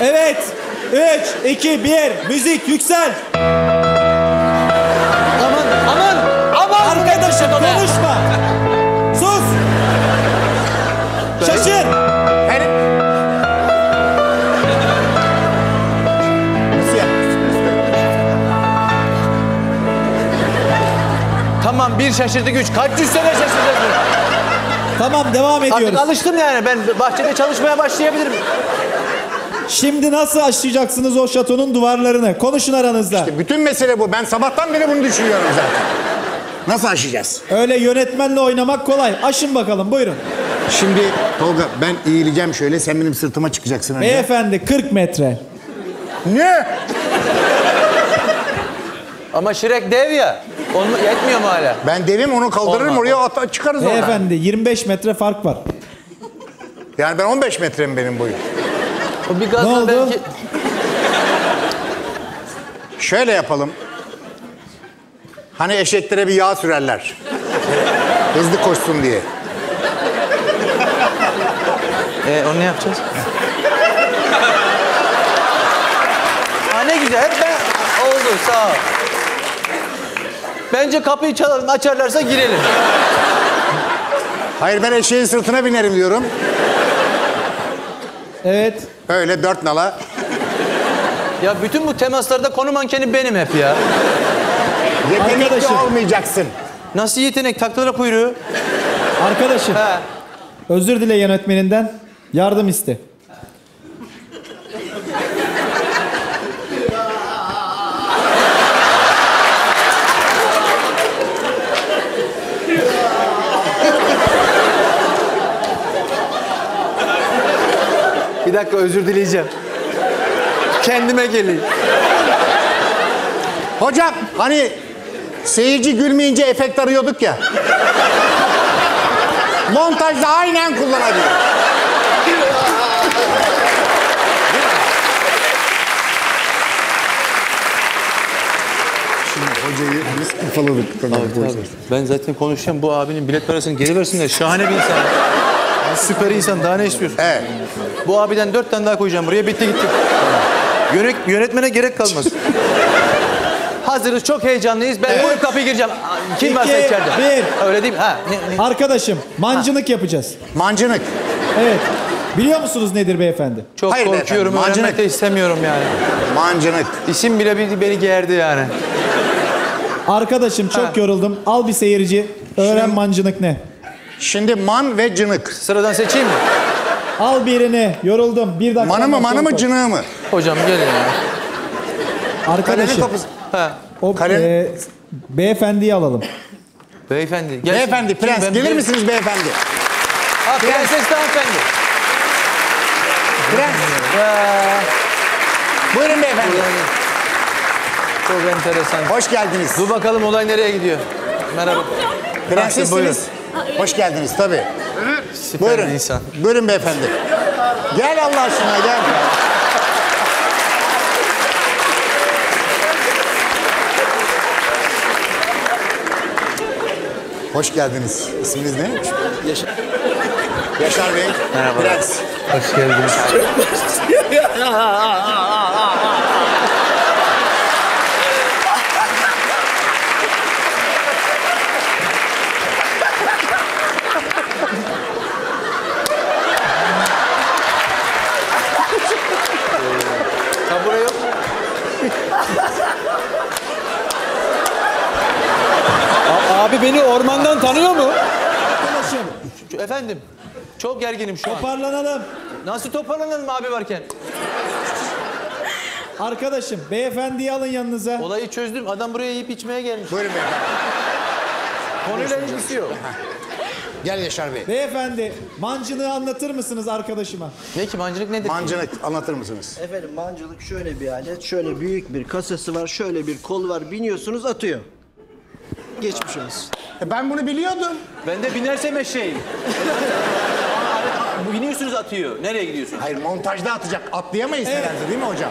Evet. 3, 2, 1. Müzik yüksel. Aman, aman, aman. Arkadaşım konuşma. Sus. Şaşır. Tamam, bir şaşırdık, üç. Kaç yüz sene şaşırdık? Tamam, devam ediyoruz. Artık alıştım yani. Ben bahçede çalışmaya başlayabilirim. Şimdi nasıl aşlayacaksınız o şatonun duvarlarını? Konuşun aranızda. İşte bütün mesele bu. Ben sabahtan beri bunu düşünüyorum zaten. Nasıl aşacağız? Öyle yönetmenle oynamak kolay. Aşın bakalım, buyurun. Şimdi Tolga, ben eğileceğim şöyle. Sen benim sırtıma çıkacaksın önce. Beyefendi, 40 metre. Ne? Ama Şirek dev ya. Onu yetmiyor mu hala? Ben devim, onu kaldırırım. Olmaz. Oraya atar, çıkarız oradan. Beyefendi, 25 metre fark var. Yani ben 15 metrem benim boyum. O bir gazla ne oldu? Belki... Şöyle yapalım. Hani eşeklere bir yağ sürerler. Hızlı koşsun diye. Onu ne yapacağız? Ha, ne güzel. Hep ben... Oldu, sağ ol. Bence kapıyı açarlarsa girelim. Hayır, ben eşeğin sırtına binerim diyorum. Evet. Öyle dört nala. Ya bütün bu temaslarda konu mankeni benim hep ya. Yetenekli olmayacaksın. Nasıl yetenek? Taktılar kuyruğu. Arkadaşım. Ha. Özür dile yönetmeninden. Yardım iste. Bir dakika, özür dileyeceğim. Kendime geleyim. Hocam, hani seyirci gülmeyince efekt arıyorduk ya. Montajda aynen kullanabiliyor. Şimdi hocayı biz kıfaladık. Ben zaten konuşacağım. Bu abinin bilet parasını geri versinler. Şahane bir insan. Süper insan, daha ne istiyorsun? Evet. Bu abiden 4 tane daha koyacağım buraya, bitti gittik. Yönetmene gerek kalmaz. Hazırız, çok heyecanlıyız. Ben bu kapıya gireceğim. Kim varsa içeride. Bir. Öyle değil mi? Ha. Arkadaşım, mancınık yapacağız. Mancınık. Evet. Biliyor musunuz nedir beyefendi? Çok hayır korkuyorum, öğrenmek de istemiyorum yani. Mancınık. İsim bile beni gerdi yani. Arkadaşım, çok yoruldum. Al bir seyirci, öğren mancınık ne? Şimdi man ve cınık. Sıradan seçeyim mi? Al birini. Yoruldum. Bir dakika. Manı mı cınığı mı? Hocam gelin ya. Arkadaşım. Beyefendiyi alalım. Beyefendi. Gelsin. Beyefendi, prens. Gelir misiniz beyefendi? Ha, prenses de hanımefendi. Prens. Buyurun beyefendi. Çok enteresan. Hoş geldiniz. Dur bakalım olay nereye gidiyor. Merhaba. Prensesiniz. Hoş geldiniz tabii. Süper buyurun. İnsan. Buyurun beyefendi. Gel Allah aşkına, gel. Hoş geldiniz. İsminiz ne? Yaşar Bey. Merhaba. Prens. Hoş geldiniz. Abi beni ormandan tanıyor mu? Arkadaşım. Efendim, çok gerginim şu an. Toparlanalım. Nasıl toparlanalım abi varken? Arkadaşım, beyefendiyi alın yanınıza. Olayı çözdüm. Adam buraya yiyip içmeye gelmiş. Buyurun beyefendi. Konuyla ilgisi yok. Gel Yaşar Bey. Beyefendi, mancınığı anlatır mısınız arkadaşıma? Ne ki, mancınık nedir? Mancınık anlatır mısınız? Efendim, mancınık şöyle bir alet. Şöyle büyük bir kasası var, şöyle bir kol var. Biniyorsunuz, atıyor. Geçmiş olsun. Ben bunu biliyordum. Ben de binersem eşeğim. Biniyorsunuz, atıyor. Nereye gidiyorsunuz? Hayır, montajda atacak. Atlayamayız herhalde, değil mi hocam?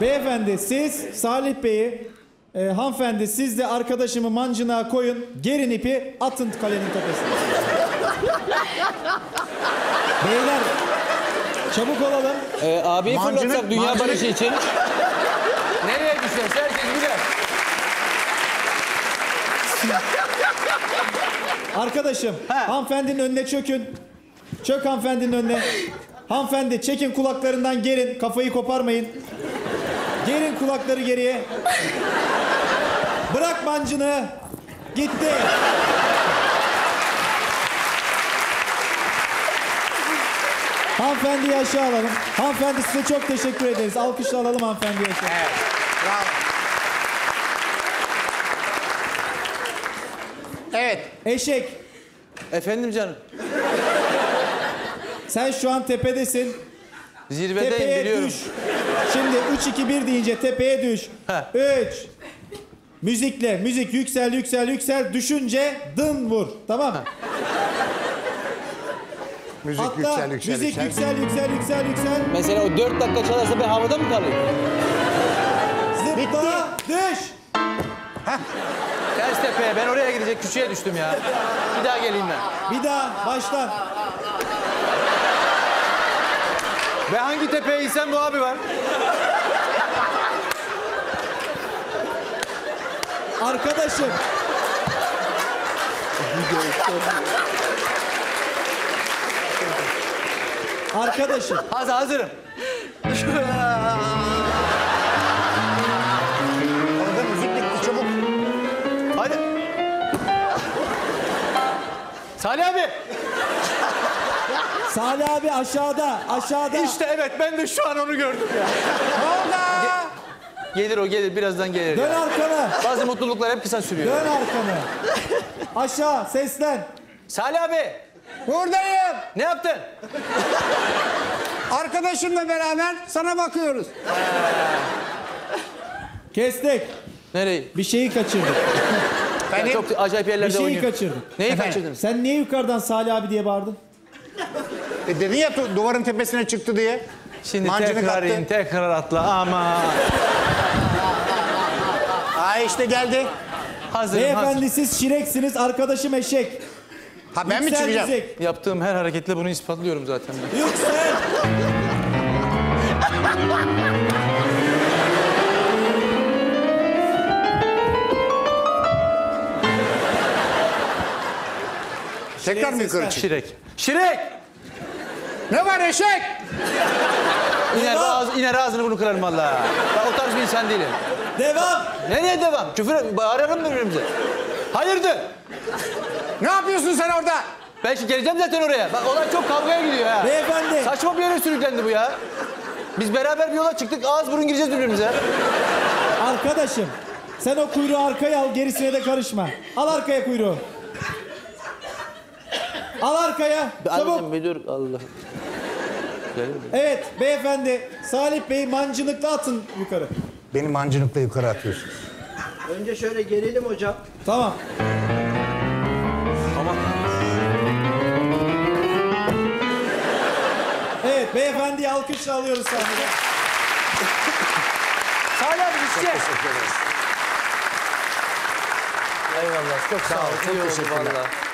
Beyefendi, siz Salih Bey'i, hanımefendi siz de arkadaşımı mancınağa koyun. Gerin ipi, atın kalenin tepesine. Beyler, Çabuk olalım. Abiyi fırlatsak dünya barışı için. Nereye gitsen herkes gider. Arkadaşım, hanımefendinin önüne çökün. Çök hanımefendinin önüne. Hanımefendi çekin kulaklarından, gerin. Kafayı koparmayın. Gerin kulakları geriye. Bırak mancını. Gitti. Hanımefendiyi aşağı alalım. Hanımefendi size çok teşekkür ederiz. Alkışla alalım hanımefendiyi aşağı. Evet. Bravo. Evet. Eşek. Efendim canım. Sen şu an tepedesin. Zirvedeyim, tepeye biliyorum. Düş. Şimdi 3-2-1 deyince tepeye düş. 3. Müzikle. Müzik yüksel yüksel yüksel. Düşünce dın vur. Tamam mı? Müzik hatta yüksel yüksel müzik yüksel yüksel yüksel yüksel. Mesela o 4 dakika çalarsa ben havada mı kalayım? Zıpla, düş. Heh. Ters tepeye, ben oraya gidecek küçüğe düştüm ya. Bir daha geleyim ben. Bir daha, baştan. Ve hangi tepeye gitsem bu abi var. Arkadaşım. Arkadaşım. Hazırım. Orada müzik bitti, çabuk. Hadi. Salih abi. Salih abi aşağıda, aşağıda. İşte evet, ben de şu an onu gördüm ya. Tolga. Gelir o, gelir. Birazdan gelir. Dön arkana. Bazı mutluluklar hep kısa sürüyor. Dön arkana. Aşağı, seslen. Salih abi. Buradayım. Ne yaptın? Arkadaşımla beraber sana bakıyoruz. Kestik. Nereyi? Bir şeyi kaçırdık. Ben çok acayip yerlerde oynuyorum. Bir şeyi kaçırdık. Neyi kaçırdın? Sen niye yukarıdan Salih abi diye bağırdın? Dedin ya duvarın tepesine çıktı diye. Şimdi tekrar atla ama. Ay işte geldi. Hazırım. Beyefendi siz şireksiniz, arkadaşım eşek. Ha ben yüksel mi çıkacağım? Müzik. Yaptığım her hareketle bunu ispatlıyorum zaten. Yüksel! Tekrar mı yukarı çık? Şirek. Şirek! Ne var eşek? İner ağzını bunu kırarım valla. Ben o tarz bir insan değilim. Devam! Nereye devam? Küfür bağıralım birbirimize. Hayırdır? Ne yapıyorsun sen orada? Ben şimdi geleceğim zaten oraya. Bak olay çok kavgaya gidiyor ha. Beyefendi. Saçma bir yere sürüklendi bu ya. Biz beraber bir yola çıktık, ağız burun gireceğiz birbirimize. Arkadaşım, sen o kuyruğu arkaya al, gerisine de karışma. Al arkaya kuyruğu. Al arkaya, çabuk. Bir dur, Allah. Evet, beyefendi, Salih Bey mancınıkla atın yukarı. Beni mancınıkla yukarı atıyorsun. Önce şöyle gelelim hocam. Tamam. Evet, beyefendiyi alkışla alıyoruz sahneye. Salih abi, gideceğiz. Eyvallah, çok sağ ol. Çok teşekkürler.